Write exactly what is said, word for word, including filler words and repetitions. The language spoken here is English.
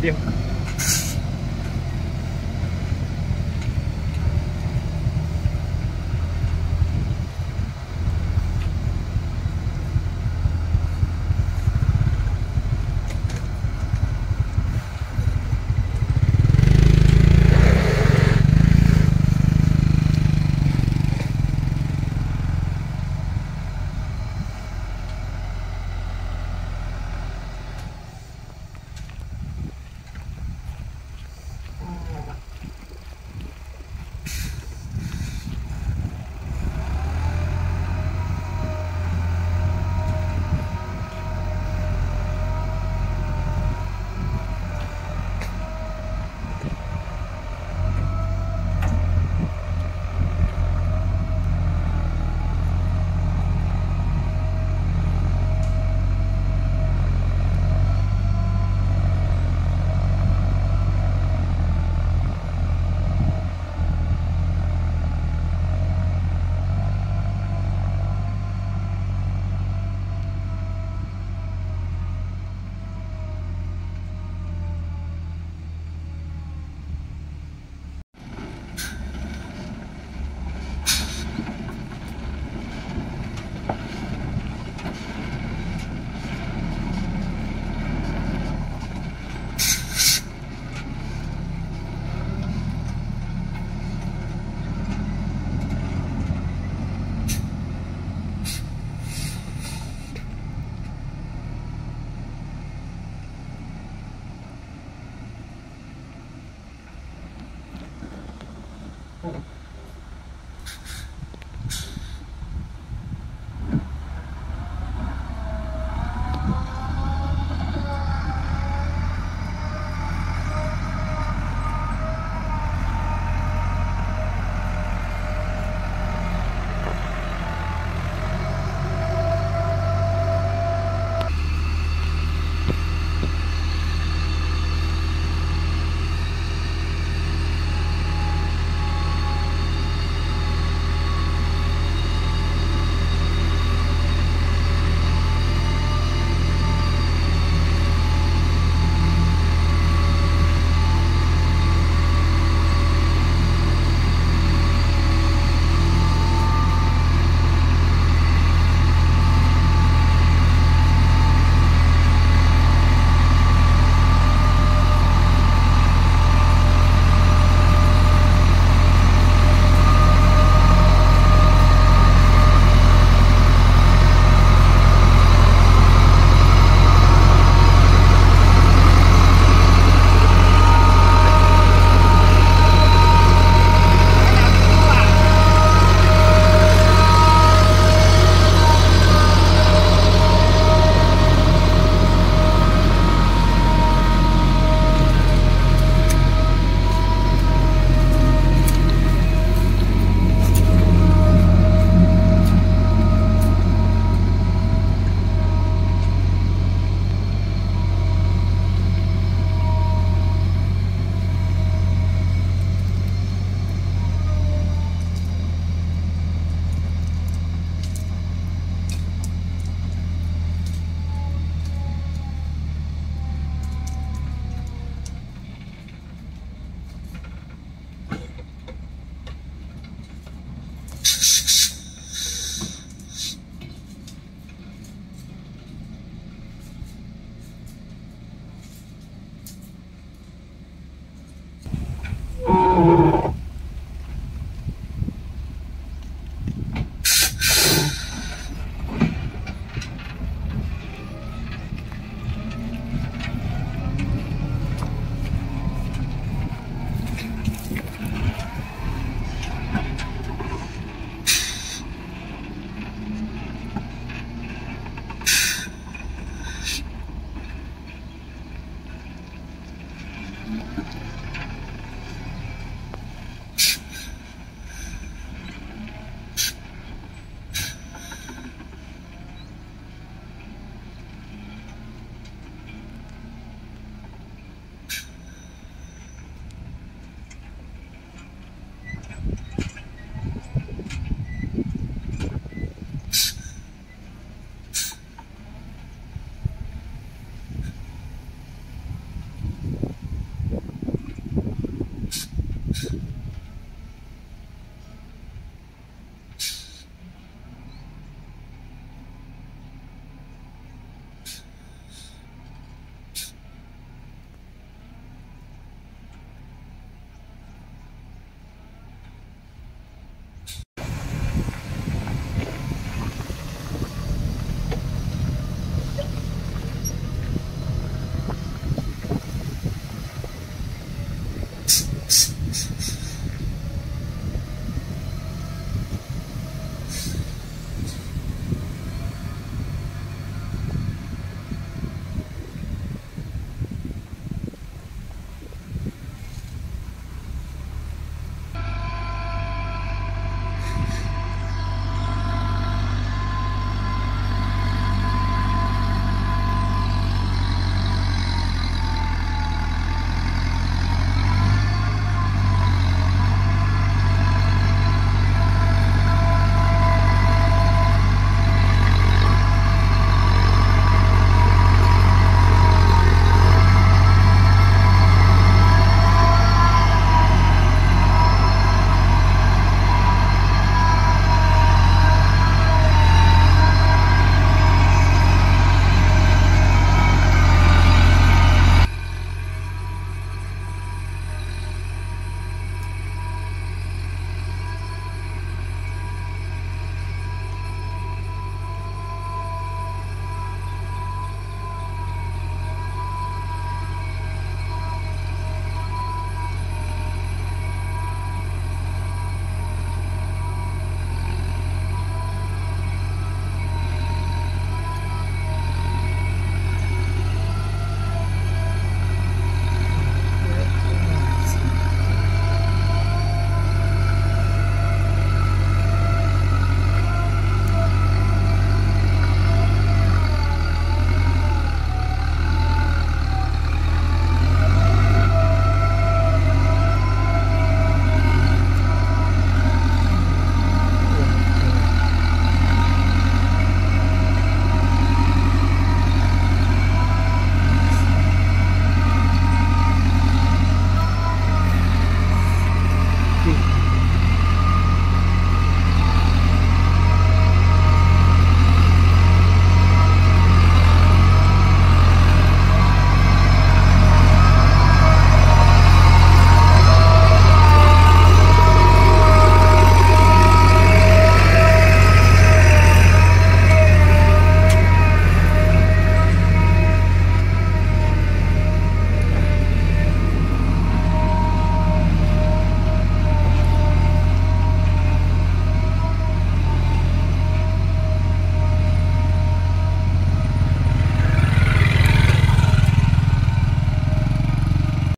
video.